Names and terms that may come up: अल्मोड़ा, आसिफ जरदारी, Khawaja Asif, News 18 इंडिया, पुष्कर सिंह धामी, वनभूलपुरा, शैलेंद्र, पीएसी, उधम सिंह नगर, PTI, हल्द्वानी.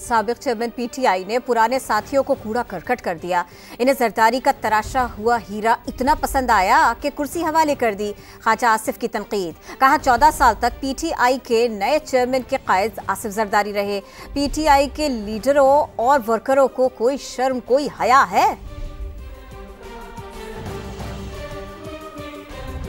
साबिक chairman PTI ने पुराने साथियों को कूड़ा करकट कर दिया। इन्हें जरदारी का तराशा हुआ हीरा इतना पसंद आया कि कुर्सी हवाले कर दी। ख्वाजा आसिफ की तनकीद, कहा 14 साल तक पीटीआई के नए चेयरमैन के कायद आसिफ जरदारी रहे। पीटीआई के लीडरों और वर्करों को कोई शर्म कोई हया है।